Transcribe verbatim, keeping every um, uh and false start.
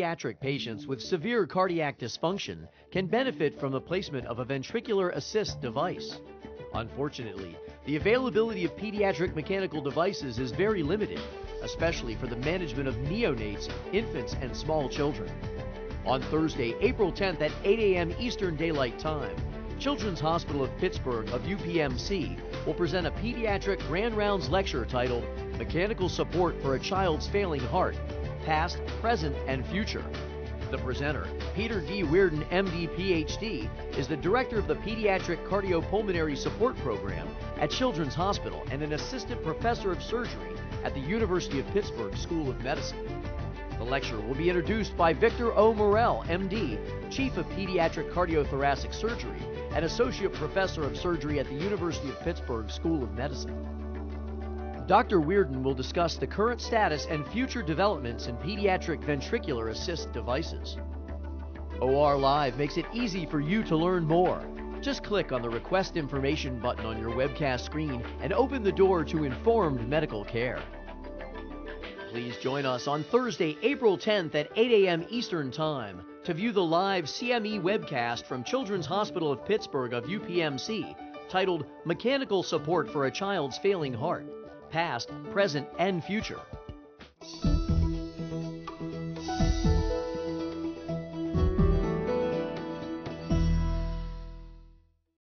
pediatric patients with severe cardiac dysfunction can benefit from the placement of a ventricular assist device. Unfortunately, the availability of pediatric mechanical devices is very limited, especially for the management of neonates, infants, and small children. On Thursday, April tenth at eight A M Eastern Daylight Time, Children's Hospital of Pittsburgh of U P M C will present a pediatric Grand Rounds lecture titled Mechanical Support for a Child's Failing Heart, Past, Present, and Future. The presenter, Peter D. Wearden, M D, P H D, is the director of the Pediatric Cardiopulmonary Support Program at Children's Hospital and an assistant professor of surgery at the University of Pittsburgh School of Medicine. The lecture will be introduced by Victor O. Morell, M D, Chief of Pediatric Cardiothoracic Surgery and Associate Professor of Surgery at the University of Pittsburgh School of Medicine. Doctor Wearden will discuss the current status and future developments in pediatric ventricular assist devices. O R Live makes it easy for you to learn more. Just click on the Request Information button on your webcast screen and open the door to informed medical care. Please join us on Thursday, April tenth at eight A M Eastern Time to view the live C M E webcast from Children's Hospital of Pittsburgh of U P M C titled Mechanical Support for a Child's Failing Heart, Past, Present, and Future.